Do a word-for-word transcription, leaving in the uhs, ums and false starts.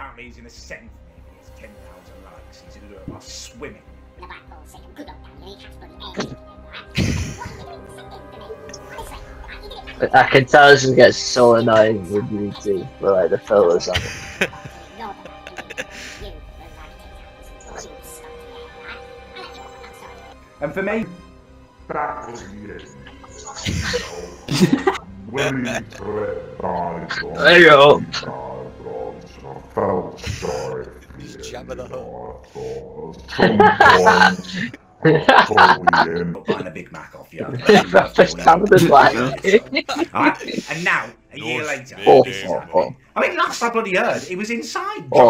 Apparently he's in the seventh. Maybe it's ten thousand likes. He's in the river swimming. The black ball saying good old Daniel, he has bloody eggs. I can tell this gets so annoying with YouTube with like the filters on it. And for me, that was it. There you go. Jabba the Hutt. I'm buying a Big Mac off you. Right, and now, a year later, oh, oh, oh. I mean, last I bloody heard, it was inside. Oh.